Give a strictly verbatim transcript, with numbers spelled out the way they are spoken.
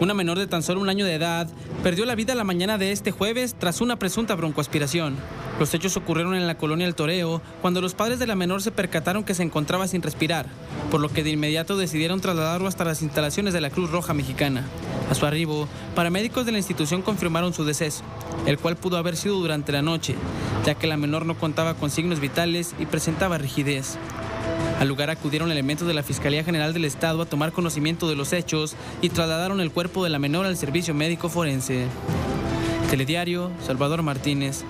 Una menor de tan solo un año de edad perdió la vida la mañana de este jueves tras una presunta broncoaspiración. Los hechos ocurrieron en la colonia El Toreo, cuando los padres de la menor se percataron que se encontraba sin respirar, por lo que de inmediato decidieron trasladarlo hasta las instalaciones de la Cruz Roja Mexicana. A su arribo, paramédicos de la institución confirmaron su deceso, el cual pudo haber sido durante la noche, ya que la menor no contaba con signos vitales y presentaba rigidez. Al lugar acudieron elementos de la Fiscalía General del Estado a tomar conocimiento de los hechos y trasladaron el cuerpo de la menor al servicio médico forense. Telediario, Salvador Martínez.